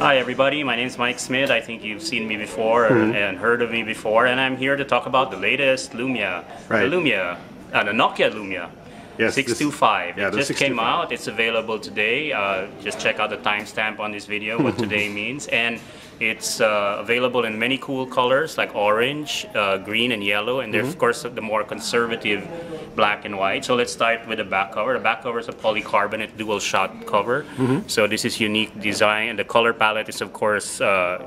Hi everybody, my name is Mike Smith. I think you've seen me before and heard of me before, and I'm here to talk about the latest Lumia, the Nokia Lumia 625. Yeah, it just came out, it's available today. Just check out the timestamp on this video, what today means. And it's available in many cool colors like orange, green and yellow, and there's of course the more conservative black and white. So let's start with the back cover. The back cover is a polycarbonate dual shot cover. So this is unique design, and the color palette is of course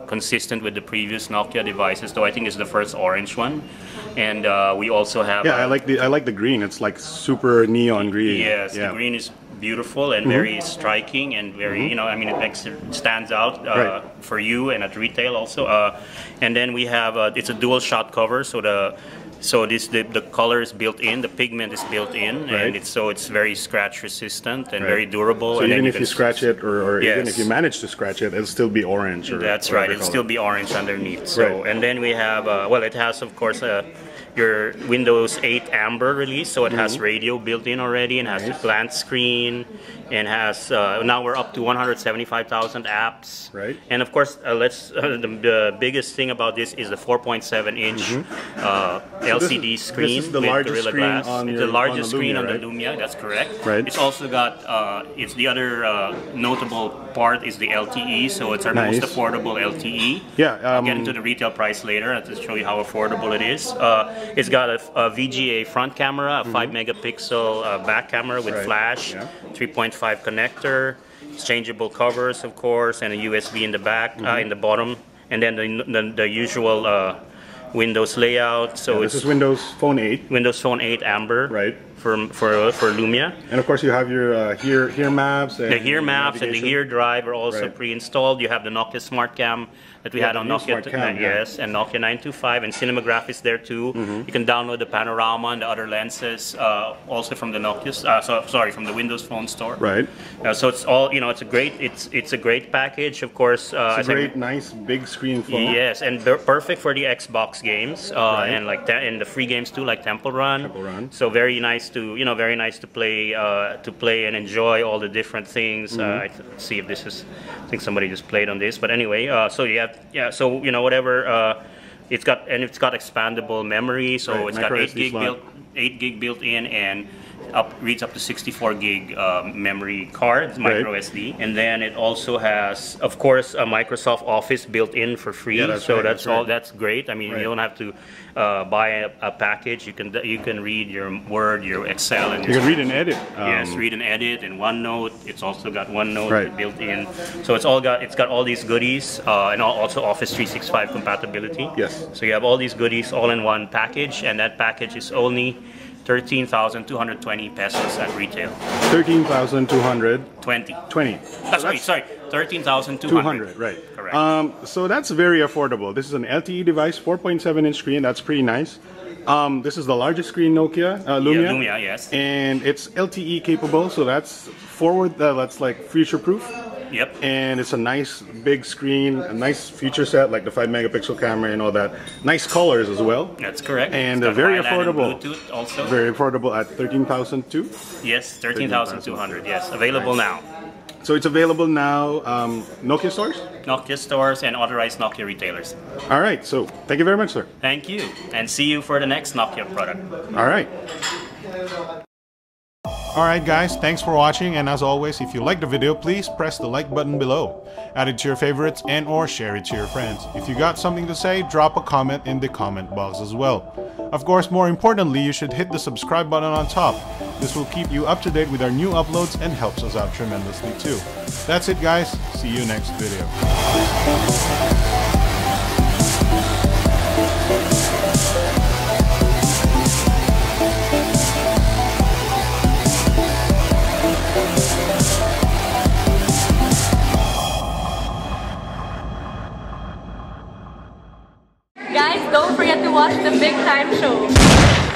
consistent with the previous Nokia devices, though I think it's the first orange one. And we also have... Yeah, I like the green. It's like super neon green. Yes, the green is beautiful and very striking and very, you know, I mean, it makes it stands out for you and at retail also. And then we have, it's a dual shot cover, so the color is built in, the pigment is built in, and it's, so it's very scratch resistant and very durable. So and even if you scratch it, or even if you manage to scratch it, it'll still be orange. Or that's right, it'll still be orange underneath. So and then we have, well, it has of course your Windows 8 Amber release, so it has radio built in already, and has the plant screen, and has now we're up to 175,000 apps. And of course, the biggest thing about this is the 4.7-inch LCD screen with Gorilla Glass. It's the largest screen on the Lumia. That's correct. It's also got. It's the other notable part is the LTE, so it's our most affordable LTE. Yeah, I'll get into the retail price later. I'll just show you how affordable it is. It's got a VGA front camera, a 5-megapixel back camera with flash, 3.5 connector, changeable covers, of course, and a USB in the back, in the bottom, and then the usual Windows layout. So this is Windows Phone 8. Windows Phone 8 Amber. For Lumia. And of course you have your HERE Maps. And the HERE Maps and the HERE Drive are also pre-installed. You have the Nokia Smart Cam that we had on Nokia, and Nokia 925, and Cinemagraph is there too. You can download the Panorama and the other lenses, also from the Nokia, from the Windows Phone Store. So it's all, you know, it's a great package, of course. It's a great, nice big screen phone. Yes, and perfect for the Xbox games and the free games too, like Temple Run. So very nice. Very nice to play and enjoy all the different things. Let's see if this is, I think somebody just played on this, but anyway, it's got, and it's got expandable memory, so it's got 8 gig built in, and reads up to 64 gig memory cards, microSD, and then it also has, of course, a Microsoft Office built in for free. That's great. I mean, you don't have to buy a package. You can read your Word, your Excel, and you can read and edit. Read and edit, and OneNote. It's also got OneNote built in. So it's got all these goodies, and also Office 365 compatibility. So you have all these goodies all in one package, and that package is only 13,220 pesos at retail. 13,200. Right. Correct. So that's very affordable. This is an LTE device, 4.7-inch screen. That's pretty nice. This is the largest screen Nokia Lumia. Yeah, Lumia, yes. And it's LTE capable, so that's forward. That's like future proof. Yep. And it's a nice big screen, a nice feature set like the 5-megapixel camera and all that. Nice colors as well. That's correct. And very affordable. Bluetooth also. Very affordable at 13,200. Yes, 13,200. Yes, available now. So it's available now. Nokia stores. Nokia stores and authorized Nokia retailers. All right. So thank you very much, sir. Thank you, and see you for the next Nokia product. All right. Alright guys, thanks for watching, and as always, if you liked the video, please press the like button below, add it to your favorites, and or share it to your friends. If you got something to say, drop a comment in the comment box as well. Of course, more importantly, you should hit the subscribe button on top. This will keep you up to date with our new uploads and helps us out tremendously too. That's it guys, see you next video. Guys, don't forget to watch the Big Time Show.